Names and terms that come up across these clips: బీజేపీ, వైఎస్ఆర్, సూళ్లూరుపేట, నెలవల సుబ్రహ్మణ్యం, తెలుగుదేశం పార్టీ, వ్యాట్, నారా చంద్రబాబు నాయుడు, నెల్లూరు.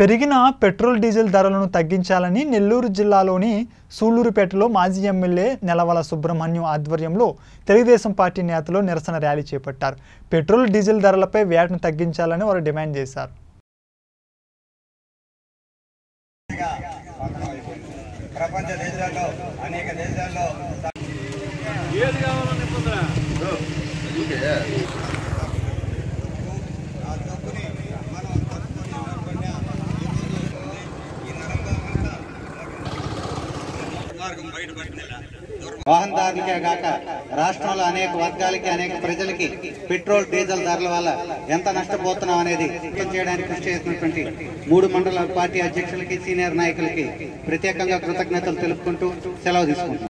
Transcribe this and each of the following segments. పెరిగిన petrol diesel ధరలను తగ్గించాలని నెల్లూరు జిల్లాలోని సూళ్లూరుపేటలో మాజీ ఎమ్మెల్యే నెలవల సుబ్రహ్మణ్యం ఆధ్వర్యంలో తెలుగుదేశం పార్టీ నేతలు నిరసన ర్యాలీ చేపట్టారు। పెట్రోల్ డీజిల్ ధరలపై వ్యాట్ను తగ్గించాలని వారు డిమాండ్ చేశారు। వాహనదారులకేగాక రాష్ట్రంలో అనేక వర్గాలకి అనేక ప్రజలకి పెట్రోల్ డీజిల్ ధరల వల్ల ఎంత నష్టపోతున్నాం అనేది చేయడానికి కృషి చేసినటువంటి మూడు మండల పార్టీ అధ్యక్షులకి సీనియర్ నాయకులకి ప్రత్యేకంగా కృతజ్ఞతలు తెలుపుకుంటూ సెలవు తీసుకుంటాం।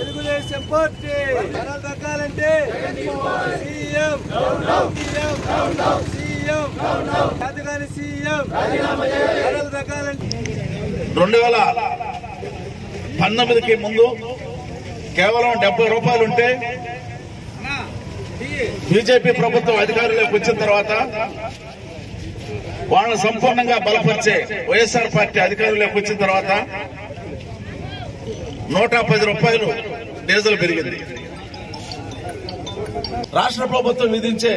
తెలుగుదేశం పార్టీ ధరలు తగ్గాలంటే ధరలు తగ్గాలంటే 2019కి ముందు కేవలం 70 రూపాయలు ఉంటే బీజేపీ ప్రభుత్వం అధికారంలోకి వచ్చిన తర్వాత వాళ్ళని సంపూర్ణంగా బలపరిచే వైఎస్ఆర్ పార్టీ అధికారంలోకి వచ్చిన తర్వాత 110 రూపాయలు డీజిల్ పెరిగింది। రాష్ట్ర ప్రభుత్వం విధించే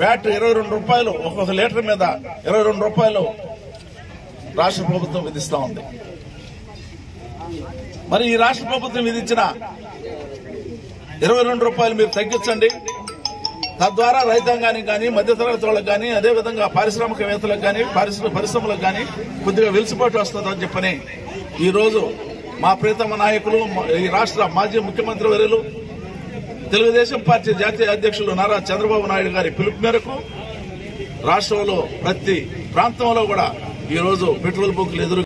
వ్యాట్ 22 రూపాయలు, ఒక్కొక్క లీటర్ మీద 22 రూపాయలు రాష్ట్ర ప్రభుత్వం విధిస్తా ఉంది। మరి ఈ రాష్ట్ర ప్రభుత్వం విధించిన 22 రూపాయలు మీరు తగ్గించండి, తద్వారా రైతాంగానికి కానీ మధ్యతరగతి వాళ్ళకి కానీ అదేవిధంగా పారిశ్రామికవేత్తలకు కానీ పరిశ్రమలకు కానీ కొద్దిగా వెలిసిపోటు వస్తుందని చెప్పని ఈరోజు మా ప్రియతమ నాయకులు ఈ రాష్ట్ర మాజీ ముఖ్యమంత్రి వర్యులు తెలుగుదేశం పార్టీ జాతీయ అధ్యక్షులు నారా చంద్రబాబు నాయుడు గారి పిలుపు మేరకు రాష్ట్రంలో ప్రతి ప్రాంతంలో కూడా ఈరోజు పెట్రోల్ బంకులు ఎదురు